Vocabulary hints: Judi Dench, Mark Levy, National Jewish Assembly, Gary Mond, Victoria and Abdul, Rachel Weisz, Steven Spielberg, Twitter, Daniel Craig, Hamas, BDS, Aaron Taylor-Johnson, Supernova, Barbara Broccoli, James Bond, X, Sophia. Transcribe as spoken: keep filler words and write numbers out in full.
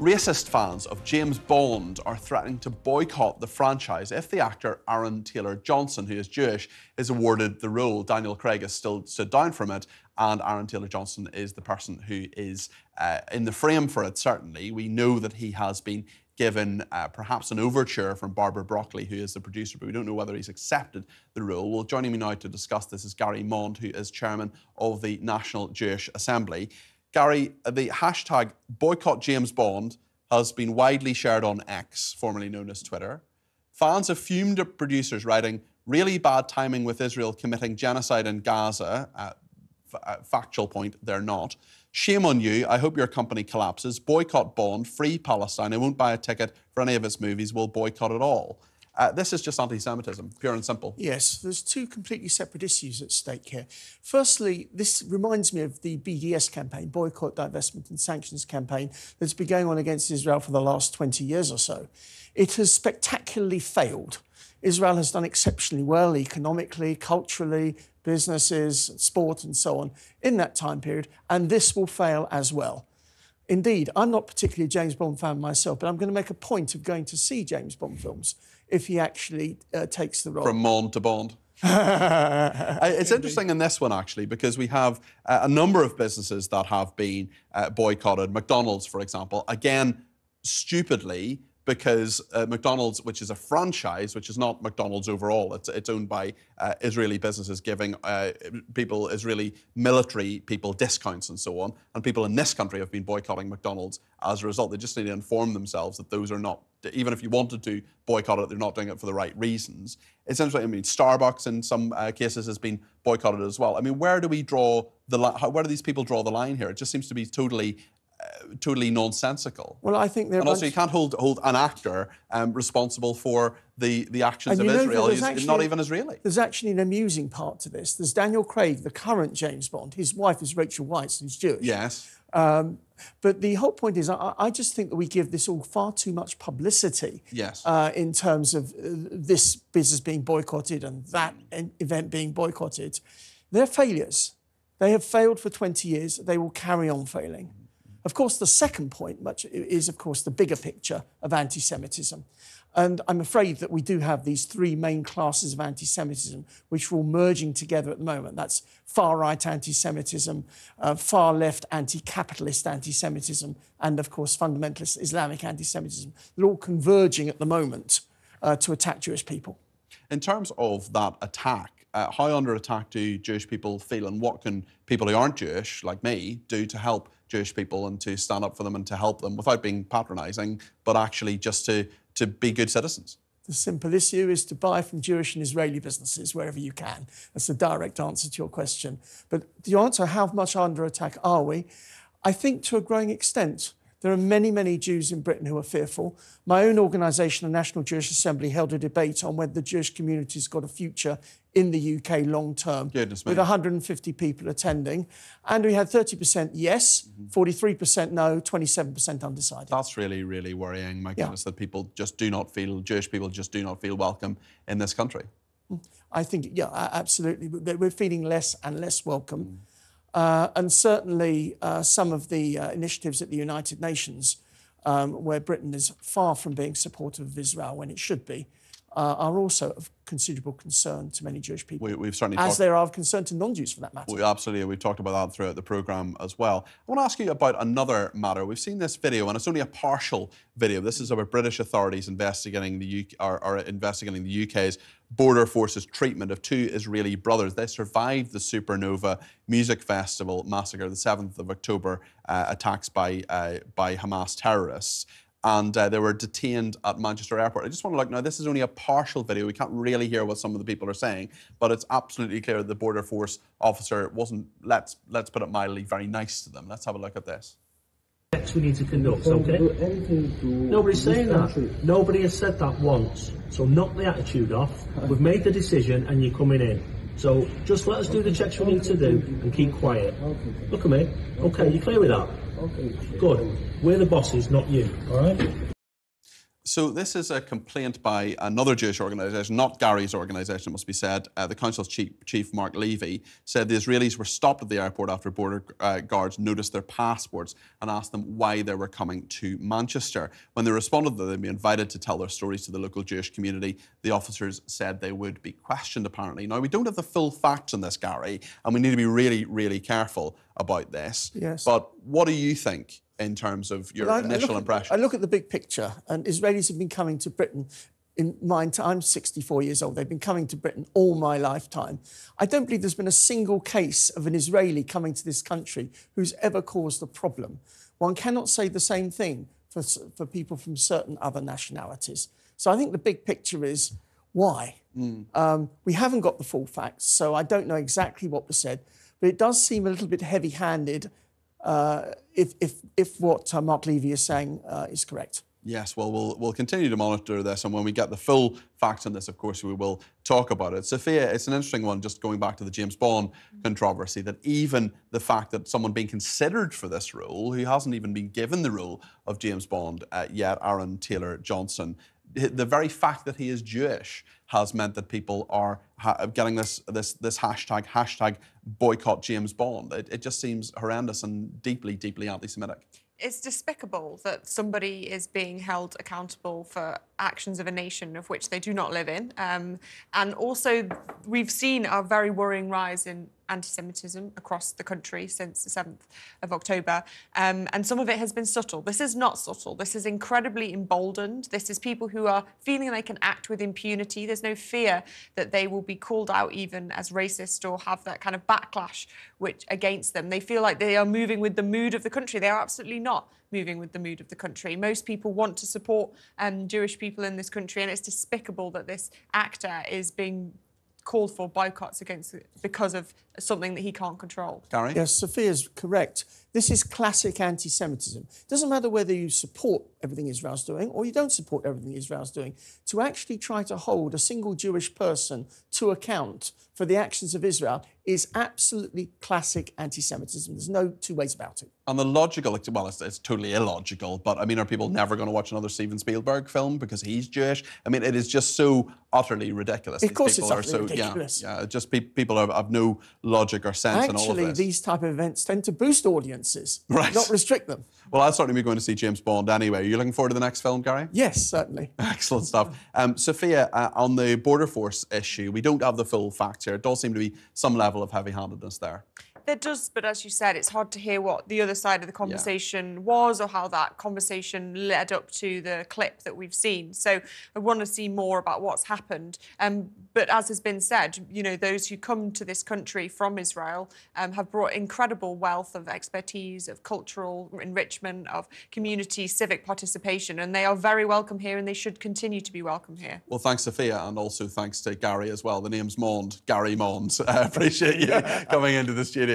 Racist fans of James Bond are threatening to boycott the franchise if the actor Aaron Taylor-Johnson, who is Jewish, is awarded the role. Daniel Craig has still stood down from it, and Aaron Taylor-Johnson is the person who is uh, in the frame for it, certainly. We know that he has been given uh, perhaps an overture from Barbara Broccoli, who is the producer, but we don't know whether he's accepted the role. Well, joining me now to discuss this is Gary Mond, who is chairman of the National Jewish Assembly. Gary, the hashtag boycott James Bond has been widely shared on X, formerly known as Twitter. Fans have fumed at producers writing, really bad timing with Israel committing genocide in Gaza. Uh, f factual point, they're not. Shame on you. I hope your company collapses. Boycott Bond. Free Palestine. I won't buy a ticket for any of its movies. We'll boycott it all. Uh, this is just anti-Semitism, pure and simple. Yes, there's two completely separate issues at stake here. Firstly, this reminds me of the B D S campaign, Boycott, Divestment and Sanctions campaign, that's been going on against Israel for the last twenty years or so. It has spectacularly failed. Israel has done exceptionally well economically, culturally, businesses, sport and so on in that time period, and this will fail as well. Indeed, I'm not particularly a James Bond fan myself, but I'm going to make a point of going to see James Bond films if he actually uh, takes the role. From Mond to Bond. It's interesting in this one, actually, because we have uh, a number of businesses that have been uh, boycotted. McDonald's, for example, again, stupidly, because uh, McDonald's, which is a franchise, which is not McDonald's overall, it's, it's owned by uh, Israeli businesses giving uh, people, Israeli military people, discounts and so on. And people in this country have been boycotting McDonald's as a result. They just need to inform themselves that those are not, even if you wanted to boycott it, they're not doing it for the right reasons. It's interesting. I mean, Starbucks in some uh, cases has been boycotted as well. I mean, where do we draw the line? Where do these people draw the line here? It just seems to be totally... Uh, totally nonsensical. Well, I think they're. And also, you can't hold hold an actor um, responsible for the the actions of Israel. He's actually, not even Israeli. There's actually an amusing part to this. There's Daniel Craig, the current James Bond. His wife is Rachel Weisz, who's Jewish. Yes. Um, but the whole point is, I, I just think that we give this all far too much publicity. Yes. Uh, in terms of uh, this business being boycotted and that event being boycotted, they're failures. They have failed for twenty years. They will carry on failing. Of course, the second point much is, of course, the bigger picture of anti-Semitism. And I'm afraid that we do have these three main classes of anti-Semitism, which are all merging together at the moment. That's far-right anti-Semitism, uh, far-left anti-capitalist anti-Semitism, and, of course, fundamentalist Islamic anti-Semitism. They're all converging at the moment uh, to attack Jewish people. In terms of that attack, Uh, how under attack do Jewish people feel, and what can people who aren't Jewish, like me, do to help Jewish people and to stand up for them and to help them without being patronising, but actually just to, to be good citizens? The simple issue is to buy from Jewish and Israeli businesses wherever you can. That's the direct answer to your question. But the answer, how much under attack are we? I think to a growing extent. There are many, many Jews in Britain who are fearful. My own organisation, the National Jewish Assembly, held a debate on whether the Jewish community's got a future in the U K long term, with one hundred and fifty people attending. And we had thirty percent yes, forty-three percent mm-hmm. no, twenty-seven percent undecided. That's really, really worrying, my goodness, yeah. That people just do not feel, Jewish people just do not feel welcome in this country. I think, yeah, absolutely. We're feeling less and less welcome. Mm. Uh, and certainly uh, some of the uh, initiatives at the United Nations, um, where Britain is far from being supportive of Israel when it should be, uh, are also of considerable concern to many Jewish people, we, we've certainly as talked... they are of concern to non-Jews, for that matter. We absolutely. We've talked about that throughout the programme as well. I want to ask you about another matter. We've seen this video, and it's only a partial video. This is about British authorities investigating the U K, or, or investigating the U K's border forces' treatment of two Israeli brothers. They survived the Supernova Music Festival massacre, the seventh of October uh, attacks by, uh, by Hamas terrorists. And uh, they were detained at Manchester Airport. I just want to look now, this is only a partial video. We can't really hear what some of the people are saying, but it's absolutely clear that the border force officer wasn't, let's, let's put it mildly, very nice to them. Let's have a look at this. We need to conduct, okay? Nobody's saying that. Nobody has said that once. So knock the attitude off. We've made the decision and you're coming in. So just let us do the checks we need to do and keep quiet. Look at me. Okay, you clear with that? Okay. Good. We're the bosses, not you, all right? So this is a complaint by another Jewish organisation, not Gary's organisation, it must be said. Uh, the council's chief, chief, Mark Levy, said the Israelis were stopped at the airport after border uh, guards noticed their passports and asked them why they were coming to Manchester. When they responded that they'd be invited to tell their stories to the local Jewish community, the officers said they would be questioned, apparently. Now, we don't have the full facts on this, Gary, and we need to be really, really careful about this. Yes. But what do you think in terms of your well, I, initial I impression? At, I look at the big picture, and Israelis have been coming to Britain in my time. I'm sixty-four years old. They've been coming to Britain all my lifetime. I don't believe there's been a single case of an Israeli coming to this country who's ever caused a problem. One cannot say the same thing for, for people from certain other nationalities. So I think the big picture is, why? Mm. Um, we haven't got the full facts, so I don't know exactly what was said, but it does seem a little bit heavy-handed Uh, if, if, if what uh, Mark Levy is saying uh, is correct. Yes, well, well, we'll continue to monitor this, and when we get the full facts on this, of course, we will talk about it. Sophia, it's an interesting one, just going back to the James Bond mm-hmm. controversy, that even the fact that someone being considered for this role, who hasn't even been given the role of James Bond uh, yet, Aaron Taylor-Johnson, the very fact that he is Jewish has meant that people are ha getting this this this hashtag hashtag boycott James Bond. It, it just seems horrendous and deeply, deeply anti-Semitic. It's despicable that somebody is being held accountable for actions of a nation of which they do not live in. Um, and also, we've seen a very worrying rise in anti-Semitism across the country since the seventh of October, um, and some of it has been subtle. This is not subtle. This is incredibly emboldened. This is people who are feeling they can act with impunity. There's no fear that they will be called out even as racist or have that kind of backlash which against them. They feel like they are moving with the mood of the country. They are absolutely not moving with the mood of the country. Most people want to support um, Jewish people in this country, and it's despicable that this actor is being called for boycotts against it because of something that he can't control. Gary? Yes, Sophia's correct. This is classic anti-Semitism. It doesn't matter whether you support everything Israel's doing or you don't support everything Israel's doing. To actually try to hold a single Jewish person to account for the actions of Israel is absolutely classic anti-Semitism. There's no two ways about it. And the logical, well, it's, it's totally illogical, but, I mean, are people never going to watch another Steven Spielberg film because he's Jewish? I mean, it is just so utterly ridiculous. Of course it's utterly so, ridiculous. Yeah, yeah, just pe people have, have no logic or sense in all of this. Actually, these type of events tend to boost audiences, right, not restrict them. Well, I'll certainly be going to see James Bond anyway. Are you looking forward to the next film, Gary? Yes, certainly. Excellent stuff. Um, Sophia, uh, on the border force issue, we don't have the full facts here. It does seem to be some level of heavy-handedness there. There does, but as you said, it's hard to hear what the other side of the conversation yeah. was or how that conversation led up to the clip that we've seen. So I want to see more about what's happened. Um, but as has been said, you know, those who come to this country from Israel um, have brought incredible wealth of expertise, of cultural enrichment, of community civic participation, and they are very welcome here and they should continue to be welcome here. Well, thanks, Sophia, and also thanks to Gary as well. The name's Mond, Gary Mond. I appreciate you coming into the studio.